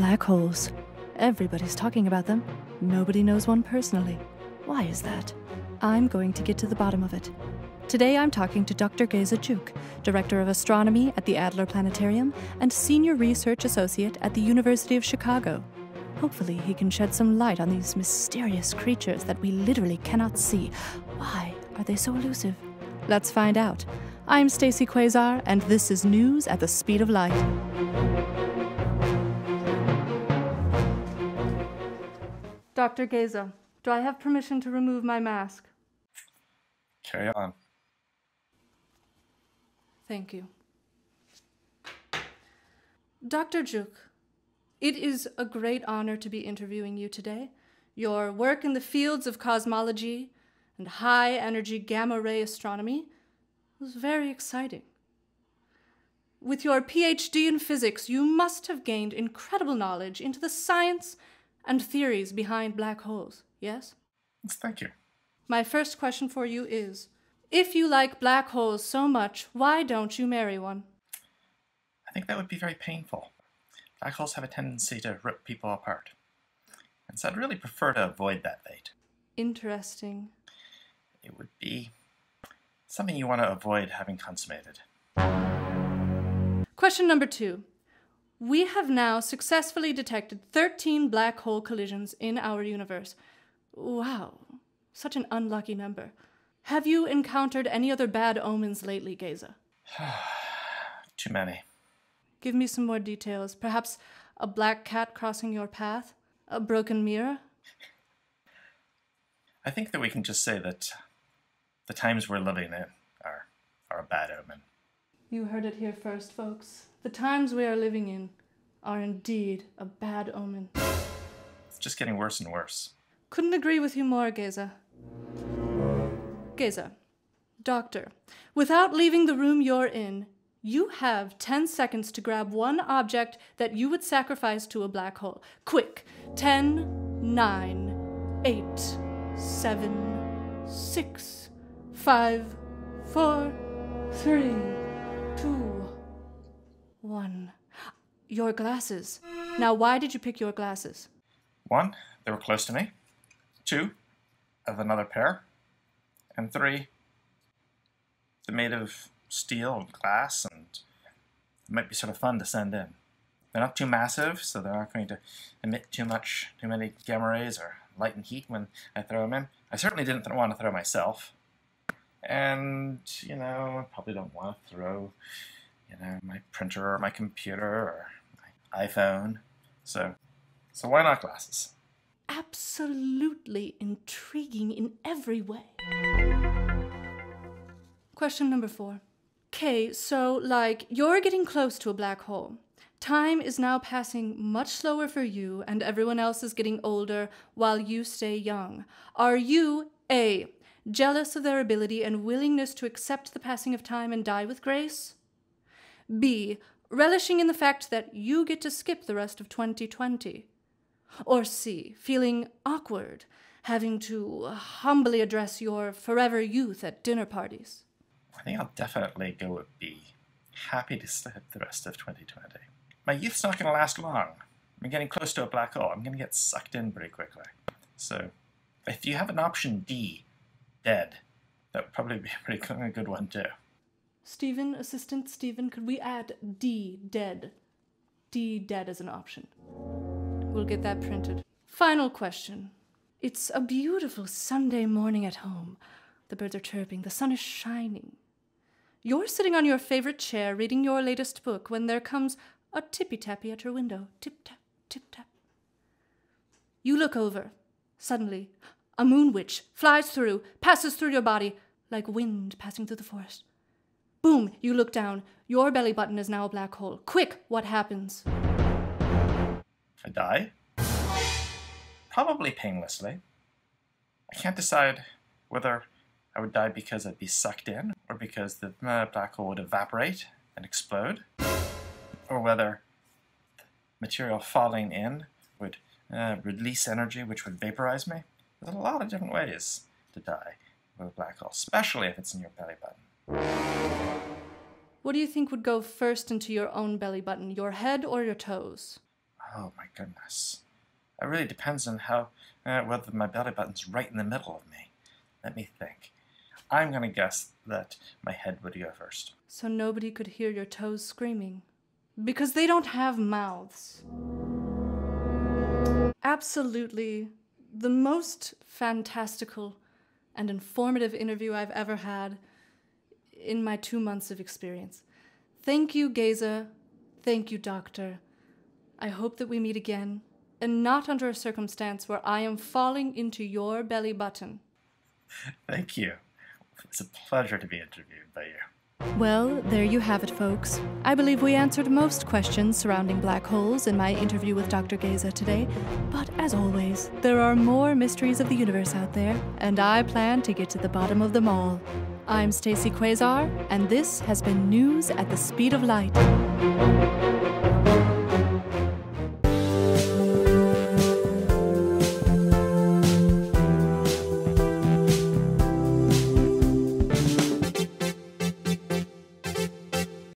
Black holes. Everybody's talking about them. Nobody knows one personally. Why is that? I'm going to get to the bottom of it. Today I'm talking to Dr. Geza Gyuk, Director of Astronomy at the Adler Planetarium and Senior Research Associate at the University of Chicago. Hopefully he can shed some light on these mysterious creatures that we literally cannot see. Why are they so elusive? Let's find out. I'm Stacey Quasar, and this is News at the Speed of Light. Dr. Geza, do I have permission to remove my mask? Carry on. Thank you. Dr. Gyuk, it is a great honor to be interviewing you today. Your work in the fields of cosmology and high-energy gamma-ray astronomy was very exciting. With your PhD in physics, you must have gained incredible knowledge into the science and theories behind black holes, yes? Thank you. My first question for you is, if you like black holes so much, why don't you marry one? I think that would be very painful. Black holes have a tendency to rip people apart. And so I'd really prefer to avoid that fate. Interesting. It would be something you want to avoid having consummated. Question number 2. We have now successfully detected 13 black hole collisions in our universe. Wow, such an unlucky number. Have you encountered any other bad omens lately, Geza? Too many. Give me some more details. Perhaps a black cat crossing your path? A broken mirror? I think that we can just say that the times we're living in are a bad omen. You heard it here first, folks. The times we are living in are indeed a bad omen. It's just getting worse and worse. Couldn't agree with you more, Geza. Geza, doctor, without leaving the room you're in, you have 10 seconds to grab one object that you would sacrifice to a black hole. Quick! 10, 9, 8, 7, 6, 5, 4, 3, 2, 1. Your glasses. Now, why did you pick your glasses? 1, they were close to me. 2, of another pair. And 3, they're made of steel and glass, and it might be sort of fun to send in. They're not too massive, so they're not going to emit too many gamma rays or light and heat when I throw them in. I certainly didn't want to throw myself. And, you know, I probably don't want to throw, you know, my printer or my computer or my iPhone. So why not glasses? Absolutely intriguing in every way. Question number 4. Okay, so, like, you're getting close to a black hole. Time is now passing much slower for you, and everyone else is getting older while you stay young. Are you, A, jealous of their ability and willingness to accept the passing of time and die with grace? B, relishing in the fact that you get to skip the rest of 2020? Or C, feeling awkward, having to humbly address your forever youth at dinner parties? I think I'll definitely go with B, happy to skip the rest of 2020. My youth's not going to last long. I'm getting close to a black hole. I'm going to get sucked in pretty quickly. So if you have an option D, dead, that would probably be a pretty good one too. Stephen, Assistant Stephen, could we add D, dead? D, dead as an option. We'll get that printed. Final question. It's a beautiful Sunday morning at home. The birds are chirping, the sun is shining. You're sitting on your favorite chair reading your latest book when there comes a tippy-tappy at your window. Tip-tap, tip-tap. You look over. Suddenly, a moon witch flies through, passes through your body, like wind passing through the forest. Boom! You look down. Your belly button is now a black hole. Quick! What happens? I die? Probably painlessly. I can't decide whether I would die because I'd be sucked in, or because the black hole would evaporate and explode, or whether material falling in would release energy which would vaporize me. There's a lot of different ways to die with a black hole, especially if it's in your belly button. What do you think would go first into your own belly button, your head or your toes? Oh my goodness. It really depends on how, whether my belly button's right in the middle of me. Let me think. I'm going to guess that my head would go first. So nobody could hear your toes screaming? Because they don't have mouths. Absolutely the most fantastical and informative interview I've ever had in my 2 months of experience. Thank you, Geza. Thank you, Doctor. I hope that we meet again, and not under a circumstance where I am falling into your belly button. Thank you. It's a pleasure to be interviewed by you. Well, there you have it, folks. I believe we answered most questions surrounding black holes in my interview with Dr. Geza today. But as always, there are more mysteries of the universe out there, and I plan to get to the bottom of them all. I'm Stacey Quasar, and this has been News at the Speed of Light.